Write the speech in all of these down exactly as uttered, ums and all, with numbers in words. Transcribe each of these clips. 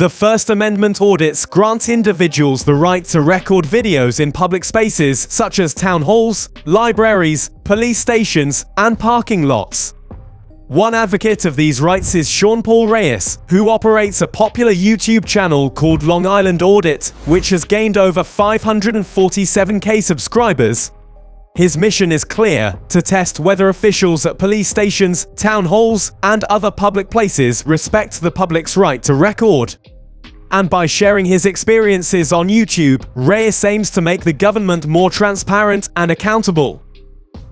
The First Amendment audits grant individuals the right to record videos in public spaces such as town halls, libraries, police stations, and parking lots. One advocate of these rights is Sean Paul Reyes, who operates a popular YouTube channel called Long Island Audit, which has gained over five hundred forty-seven K subscribers. His mission is clear: to test whether officials at police stations, town halls, and other public places respect the public's right to record. And by sharing his experiences on YouTube, Reyes aims to make the government more transparent and accountable.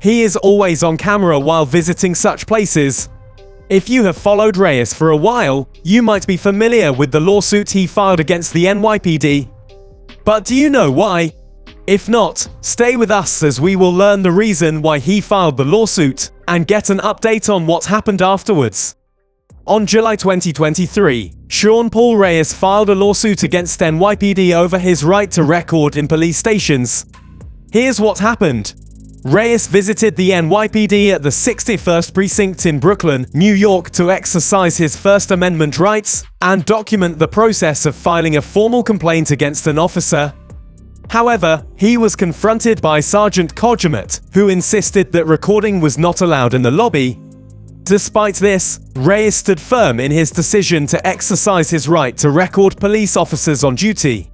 He is always on camera while visiting such places. If you have followed Reyes for a while, you might be familiar with the lawsuit he filed against the N Y P D. But do you know why? If not, stay with us as we will learn the reason why he filed the lawsuit and get an update on what happened afterwards. On July twenty twenty-three, Sean Paul Reyes filed a lawsuit against N Y P D over his right to record in police stations. Here's what happened. Reyes visited the N Y P D at the sixty-first Precinct in Brooklyn, New York to exercise his First Amendment rights and document the process of filing a formal complaint against an officer. However, he was confronted by Sergeant Kojamet, who insisted that recording was not allowed in the lobby. Despite this, Reyes stood firm in his decision to exercise his right to record police officers on duty.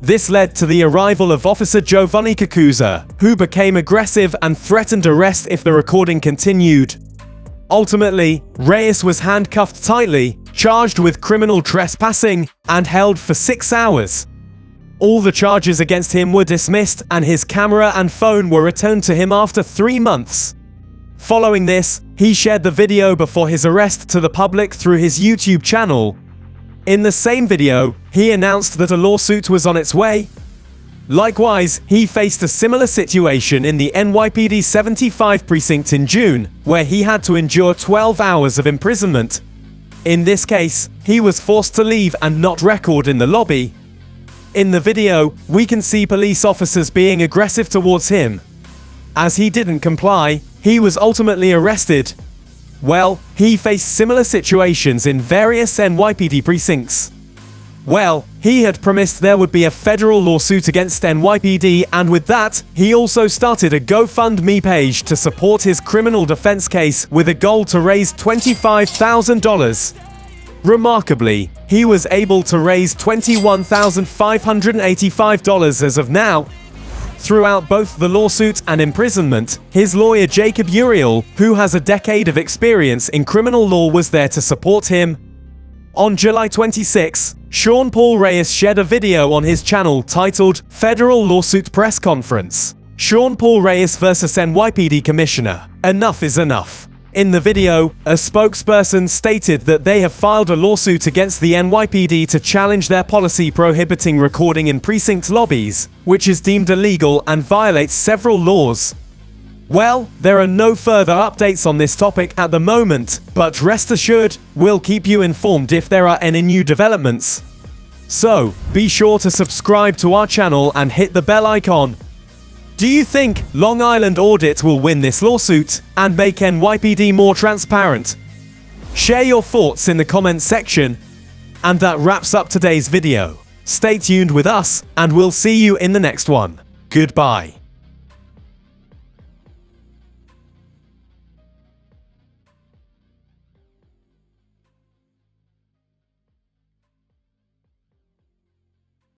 This led to the arrival of Officer Giovanni Cacuza, who became aggressive and threatened arrest if the recording continued. Ultimately, Reyes was handcuffed tightly, charged with criminal trespassing, and held for six hours. All the charges against him were dismissed, and his camera and phone were returned to him after three months. Following this, he shared the video before his arrest to the public through his YouTube channel. In the same video, he announced that a lawsuit was on its way. Likewise, he faced a similar situation in the N Y P D seventy-five precinct in June, where he had to endure twelve hours of imprisonment. In this case, he was forced to leave and not record in the lobby. In the video, we can see police officers being aggressive towards him. As he didn't comply, he was ultimately arrested. Well, he faced similar situations in various N Y P D precincts. Well, he had promised there would be a federal lawsuit against N Y P D, and with that, he also started a GoFundMe page to support his criminal defense case with a goal to raise twenty-five thousand dollars. Remarkably, he was able to raise twenty-one thousand five hundred eighty-five dollars as of now. Throughout both the lawsuit and imprisonment, his lawyer Jacob Uriel, who has a decade of experience in criminal law, was there to support him. On July twenty-sixth, Sean Paul Reyes shared a video on his channel titled Federal Lawsuit Press Conference: Sean Paul Reyes versus N Y P D Commissioner. Enough is enough. In the video, a spokesperson stated that they have filed a lawsuit against the N Y P D to challenge their policy prohibiting recording in precinct lobbies, which is deemed illegal and violates several laws. Well, there are no further updates on this topic at the moment, but rest assured, we'll keep you informed if there are any new developments. So, be sure to subscribe to our channel and hit the bell icon. Do you think Long Island Audit will win this lawsuit and make N Y P D more transparent? Share your thoughts in the comments section. And that wraps up today's video. Stay tuned with us, and we'll see you in the next one. Goodbye.